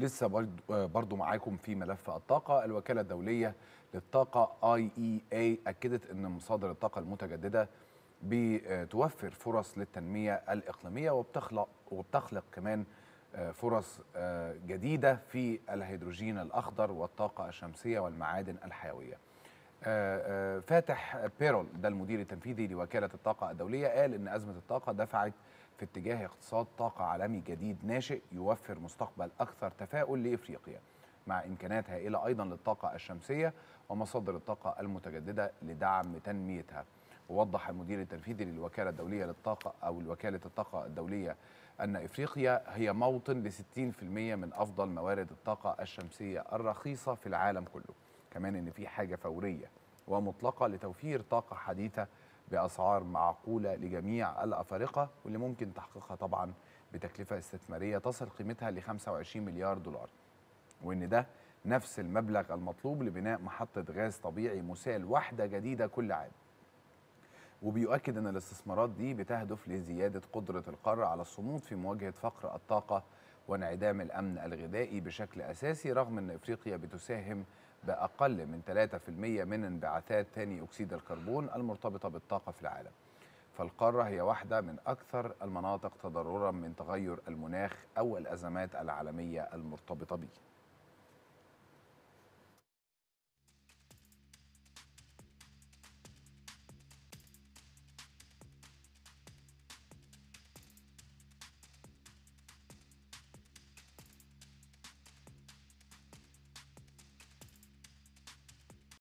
لسه برضو معاكم في ملف الطاقة. الوكالة الدولية للطاقة IEA أكدت أن مصادر الطاقة المتجددة بتوفر فرص للتنمية الإقليمية وبتخلق كمان فرص جديدة في الهيدروجين الأخضر والطاقة الشمسية والمعادن الحيوية. فاتح بيرول ده المدير التنفيذي لوكالة الطاقة الدولية قال إن أزمة الطاقة دفعت في اتجاه اقتصاد طاقة عالمي جديد ناشئ يوفر مستقبل أكثر تفاؤل لإفريقيا، مع إمكانات هائلة أيضا للطاقة الشمسية ومصادر الطاقة المتجددة لدعم تنميتها. ووضح المدير التنفيذي للوكالة الدولية للطاقة أو الوكالة الطاقة الدولية أن إفريقيا هي موطن ل 60% من أفضل موارد الطاقة الشمسية الرخيصة في العالم كله، كمان إن في حاجة فورية ومطلقة لتوفير طاقة حديثة بأسعار معقولة لجميع الأفارقة، واللي ممكن تحقيقها طبعا بتكلفة استثمارية تصل قيمتها ل 25 مليار دولار، وإن ده نفس المبلغ المطلوب لبناء محطة غاز طبيعي مسال واحدة جديدة كل عام. وبيؤكد أن الاستثمارات دي بتهدف لزيادة قدرة القارة على الصمود في مواجهة فقر الطاقة وانعدام الأمن الغذائي بشكل أساسي، رغم أن إفريقيا بتساهم بأقل من 3% من انبعاثات ثاني أكسيد الكربون المرتبطة بالطاقة في العالم. فالقارة هي واحدة من أكثر المناطق تضرراً من تغير المناخ أو الأزمات العالمية المرتبطة به.